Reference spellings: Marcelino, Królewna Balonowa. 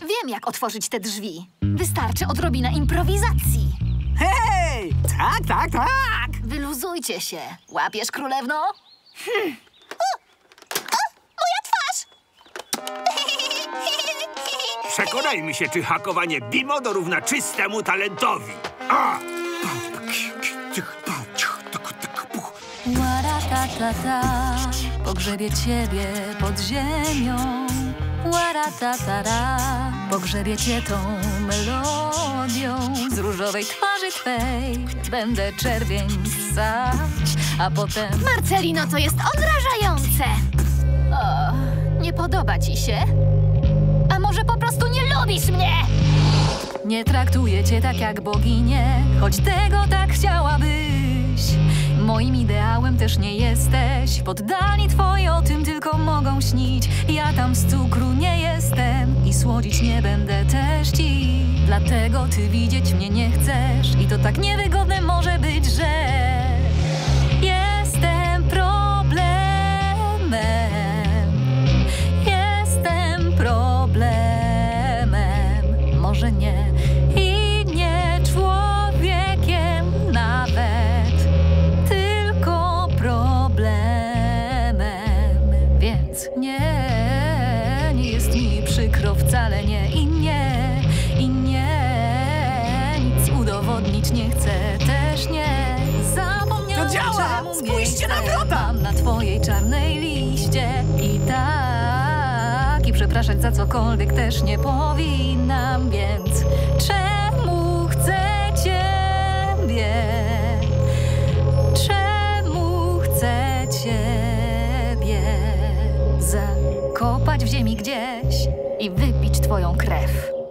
Wiem, jak otworzyć te drzwi. Wystarczy odrobina improwizacji. Hej! Tak, tak, tak! Wyluzujcie się. Łapiesz, królewno? Moja twarz! Przekonajmy się, czy hakowanie Bimo dorówna czystemu talentowi. A! Ła-ra-ta-ta-ta, pogrzebie ciebie pod ziemią. Ła-ra-ta-ta-ra, pogrzebie cię tą melodią. Z różowej twarzy twej będę czerwień ssać, a potem... Marcelino, to jest odrażające! O, nie podoba ci się? A może po prostu nie lubisz mnie? Nie traktuję cię tak jak boginię, choć tego tak chciałabyś. Moim ideałem też nie jesteś. Poddani twoi o tym tylko mogą śnić. Ja tam z cukru nie jestem i słodzić nie będę też ci. Dlatego ty widzieć mnie nie chcesz i to tak niewygodne może być, że jestem problemem. Jestem problemem. Może nie. Wcale nie i nie, nic udowodnić nie chcę, też nie. Zapomniałem, to działa! Spójrzcie na wrota! Mam na twojej czarnej liście i tak, i przepraszać za cokolwiek też nie powinnam, więc czemu chcę ciebie? Czemu chcę ciebie zakopać w ziemi gdzieś i wypić twoją krew.